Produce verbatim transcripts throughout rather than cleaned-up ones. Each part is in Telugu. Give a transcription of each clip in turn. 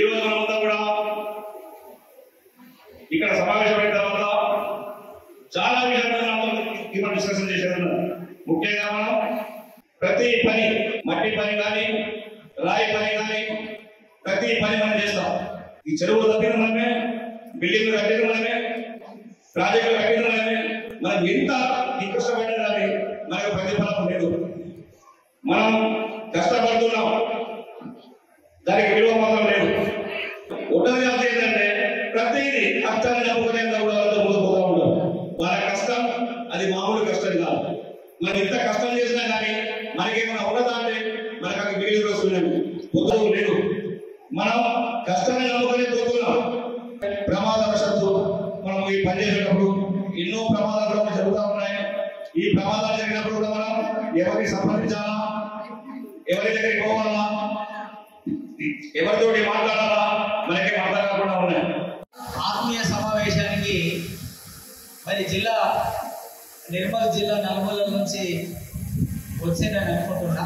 इकड़ सवेशन चाल विषय डिस्कशन मुख्य प्रति पनी मट्टी पनी यानी राय पनी प्रति पनी मैं चलो तब मनमे बिल्कुल कटे मनमे प्राजेक्ट कटे मनमे मन इंत कष्ट मन प्रतिफल ले मन कष्ट दाख विवाद ప్రతిదీ అక్షరం తప్పకుండా ఉండవలతో మోసపోతా ఉంటారు వాళ్ళ కష్టం అది మామూలు కష్టం కాదు మనం ఎంత కష్టం చేసినా కానీ మనకేమైనా ఉండదాంటే మనకు ఒక బిగిల్ వస్తుందండి పొదుపు లేదు మనం కష్టాన్ని నమ్ముకొని పోతున్నాం ప్రమాదవశాత్తు మనం ఈ పని చేసేటప్పుడు ఎన్నో ప్రమాదాలు జరుగుతా ఉన్నాయి ఈ ప్రమాదాలు జరిగినప్పుడు కూడా మనం ఎవరిని సంప్రదించాలా ఎవరి దగ్గరికి పోవాలా ఎవరితోటి మాట్లాడాలా మనకే అర్థం కాకుండా ఉన్నాయి ఆత్మీయ సమావేశానికి మరి జిల్లా నిర్మల్ జిల్లా నల్గొండ నుంచి వచ్చేనని అనుకుంటున్నా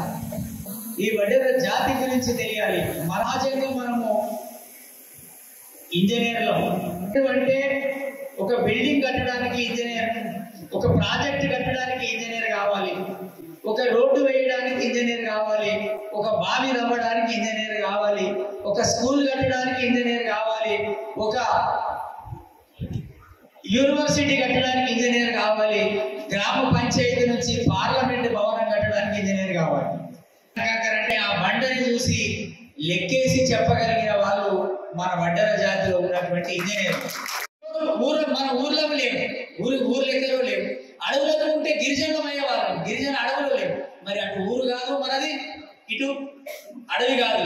ఈ వడేర జాతి గురించి తెలియాలి మహాజంగా మనము ఇంజనీర్లం అంటే ఒక బిల్డింగ్ కట్టడానికి ఇంజనీర్ ఒక ప్రాజెక్ట్ కట్టడానికి ఇంజనీర్ కావాలి ఒక రోడ్డు వేయడానికి ఇంజనీర్ కావాలి ఒక బావి తవ్వడానికి ఇంజనీర్ కావాలి ఒక స్కూల్ కట్టడానికి ఇంజనీర్ కావాలి ఒక యూనివర్సిటీ కట్టడానికి ఇంజనీర్ కావాలి గ్రామ పంచాయతీ నుంచి పార్లమెంట్ భవనం కట్టడానికి ఇంజనీర్ కావాలి అంటే ఆ బండని చూసి లెక్కేసి చెప్పగలిగిన వాళ్ళు మన వడ్డర జాతిలో ఉన్నటువంటి ఇంజనీర్ ఊరు మన ఊర్లో లేవు ఊరు ఊరు లెక్కలో లేవు అడవులలో ఉంటే గిరిజనం అయ్యేవారు గిరిజన అడవులు లేవు మరి అటు ఊరు కాదు మనది ఇటు అడవి కాదు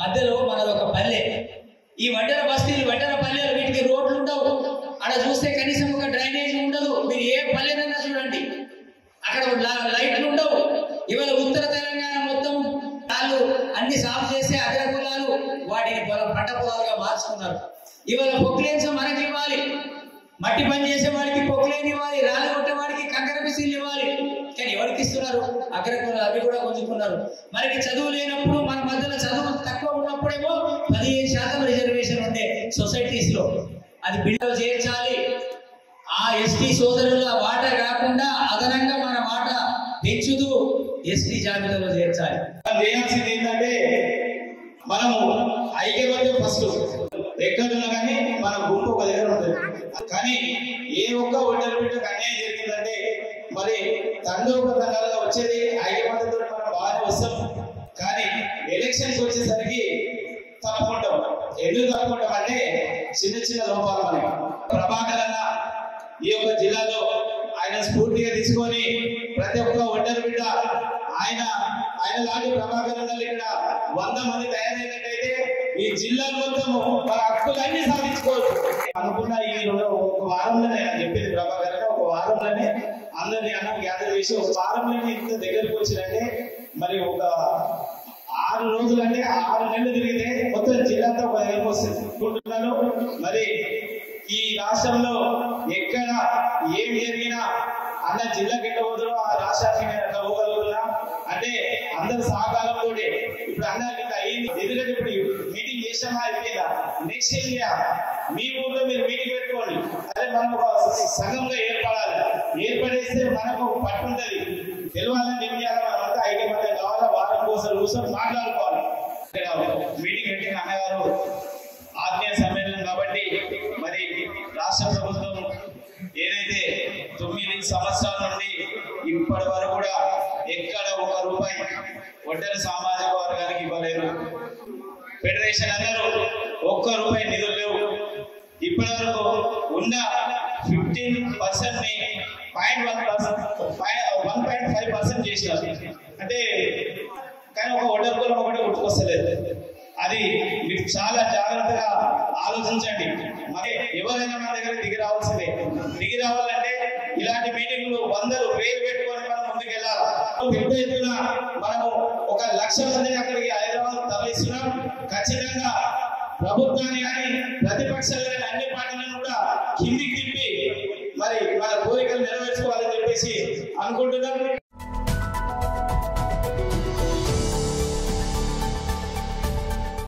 మధ్యలో మనది ఒక పల్లె ఈ వడ్డర బస్తీలు వడ్డర పల్లెలు వీటికి రోడ్లు ఉండవు అక్కడ చూస్తే కనీసం ఒక డ్రైనేజ్ ఉండదు మీరు ఏ పల్లెనైనా చూడండి అక్కడ లైట్లు ఉండవు ఇవాళ ఉత్తర తెలంగాణ మొత్తం వాళ్ళు అన్ని సాఫ్ చేసే అగ్ర కులాలు వాటిని పొలం పంట పొలాలుగా మార్చుకున్నారు ఇవాళ పొక్లేన్స్ మనకి ఇవ్వాలి మట్టి పని చేసేవాడికి పొక్లేని ఇవ్వాలి రాళ్ళు కొట్టేవాడికి కంకర మిషన్లు ఇవ్వాలి కానీ ఎవరికి ఇస్తున్నారు అగ్రకులాలు అవి కూడా గుంజుకున్నారు మనకి చదువు లేనప్పుడు మన మధ్యలో చదువు తక్కువ ఉన్నప్పుడేమో పదిహేను శాతం రిజర్వేషన్ ఉండే సొసైటీస్ లో అది బిల్లు చేర్చాలి ఆ ఎస్టీ సోదరుల వాటా కాకుండా అదనంగా మన వాటా పెంచుతూ ఎస్టీ జాబితాలో చేర్చాలి చేయాల్సింది ఏంటంటే మనము ఐక్యమత్యం ఫస్ట్ ఎక్కడున్నా కానీ మన గుంపు ఒక దగ్గర ఉంటుంది కానీ ఏ ఒక్క ఒడ్డల బిడ్డకు అన్యాయం జరిగిందంటే మరి తండ్రులుగా వచ్చేది ఐక్యమతతో మనం బాగానే వస్తాం కానీ ఎలక్షన్స్ వచ్చేసరికి తప్పుకుంటాం ఎందుకు తప్పుకుంటాం అంటే చిన్న చిన్న లోపాలు మనకి ప్రభాకర్ అన్న ఈ యొక్క జిల్లాలో ఆయన స్ఫూర్తిగా తీసుకొని ప్రతి ఒక్క ఒడ్డల బిడ్డ ఆయన ఆయన లాంటి ప్రభాకర్ అన్నలు ఇక్కడ వంద మంది తయారైనట్టయితే ఈ జిల్లా మొత్తము మన హక్కులన్నీ సాధించుకోవచ్చు అనుకున్న ఈ ఒక వారంలోనే అని చెప్పేది ప్రభాకర్ అన్న ఒక వారంలోనే అందరినీ అన్న గ్యాదర్ చేసి ఒక వారంలోనే ఇంత దగ్గరకు వచ్చినంటే మరి ఒక ఆరు రోజులు అంటే ఆరు నెలలు తిరిగితే మొత్తం జిల్లా అంతా ఒక దగ్గరకు వస్తుంది అనుకుంటున్నాను మరి ఈ రాష్ట్రంలో ఎక్కడ ఏం జరిగినా అన్న జిల్లాకి ఎట్లా పోతున్నా ఆ రాష్ట్రానికి నేను ఎట్లా పోగలుగుతున్నా అంటే అందరు సహకారంతో ఇప్పుడు అందరికి అయింది ఎందుకంటే ఇప్పుడు మీటింగ్ చేసామా అయిపోయిందా నెక్స్ట్ ఏరియా మీ ఊర్లో మీరు మీటింగ్ పెట్టుకోండి అదే మనం ఒక సంఘంగా ఏర్పడాలి ఏర్పడేస్తే మనకు పట్టు ఉంటుంది తెలియాలని ఏం చేయాలి మనం అంతా ఐక్యమత్యం కావాలా వారం కోసం కూర్చొని మాట్లాడుకోవాలి మీటింగ్ పెట్టిన అన్నగారు ఆత్మీయ సమ్మేళనం కాబట్టి మరి రాష్ట్ర ప్రభుత్వం ఏదైతే తొమ్మిది సంవత్సరాల నుండి ఇప్పటి వరకు కూడా ఎక్కడ ఒక రూపాయి ఒడ్డర సామాజిక వర్గానికి ఇవ్వలేదు ఫెడరేషన్ అందరూ ఒక్క రూపాయి నిధులు లేవు ఇప్పటి వరకు ఉన్న ఫిఫ్టీన్ పర్సెంట్ ని point one percent one point five percent చేసినారు అంటే కానీ ఒక ఒడ్డర కులం ఒకటి గుర్తుకొస్తలేదు అది మీరు చాలా జాగ్రత్తగా ఆలోచించండి మరి ఎవరైనా మన దగ్గర దిగి రావాల్సిందే దిగి రావాలంటే ఇలాంటి మీటింగ్లు వందలు వేలు పెట్టుకొని మనం ముందుకు వెళ్ళాలి పెద్ద ఎత్తున మనము ఒక లక్ష మందిని అక్కడికి హైదరాబాద్ తరలిస్తున్నాం ఖచ్చితంగా ప్రభుత్వాన్ని కానీ ప్రతిపక్షాలు కానీ అన్ని పార్టీలను కూడా కిందికి తిప్పి మరి మన కోరికలు నెరవేర్చుకోవాలని చెప్పేసి అనుకుంటున్నాం.